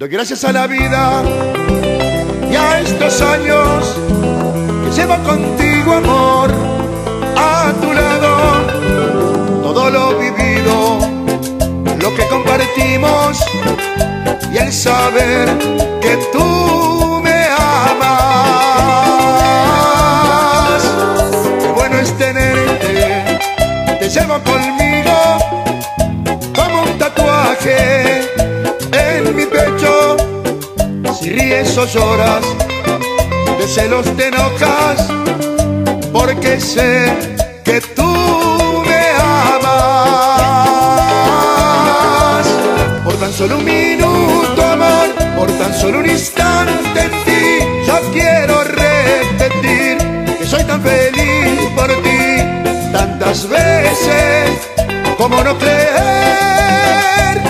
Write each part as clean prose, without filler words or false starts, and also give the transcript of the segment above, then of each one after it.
Doy gracias a la vida y a estos años que llevo contigo, amor, a tu lado. Todo lo vivido, lo que compartimos y el saber que tú me amas. Qué bueno es tenerte, te llevo conmigo como un tatuaje en mi pecho. Si ríes o lloras, de celos te enojas, porque sé que tú me amas. Por tan solo un minuto, amor, por tan solo un instante en ti, yo quiero repetir que soy tan feliz por ti, tantas veces como no creer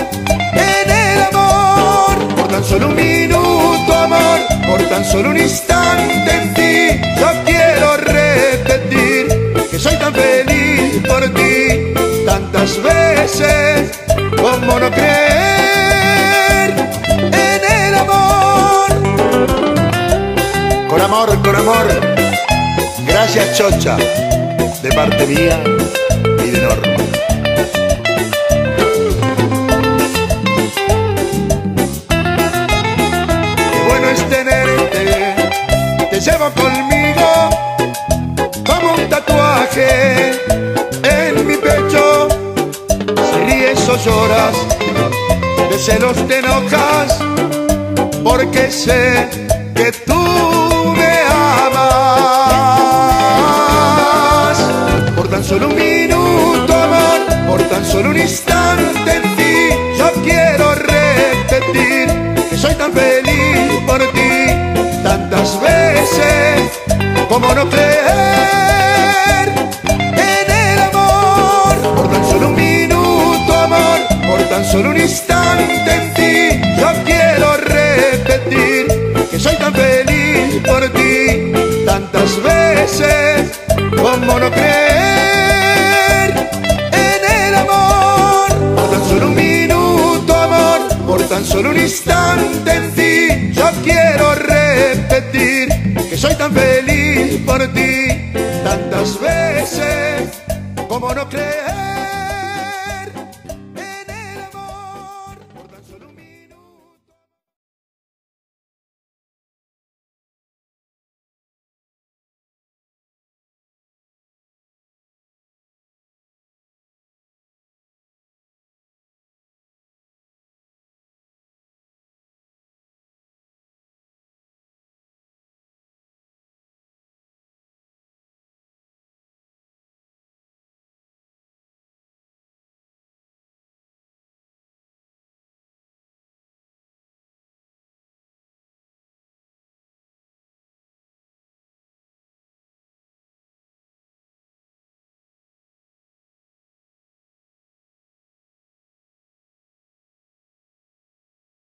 en el amor. Por tan solo un minuto, amor, por tan solo un instante en ti, yo quiero repetir que soy tan feliz por ti, tantas veces como no creer en el amor. Con amor, con amor. Gracias, Chocha, de parte mía y de Norma. Tenerte, te llevo conmigo como un tatuaje en mi pecho. Si ríes o lloras, de celos te enojas, porque sé que tú me amas. Por tan solo un minuto, amor, por tan solo un instante en ti, yo quiero repetir que soy tan feliz por ti, tantas veces como no creer en el amor. Por tan solo un minuto, amor, por tan solo un instante en ti, yo quiero repetir que soy tan feliz por ti, tantas veces como no creer en el amor. Por tan solo un minuto, amor, por tan solo un instante en ti, yo quiero repetir que soy tan feliz por ti, tantas veces como no creer.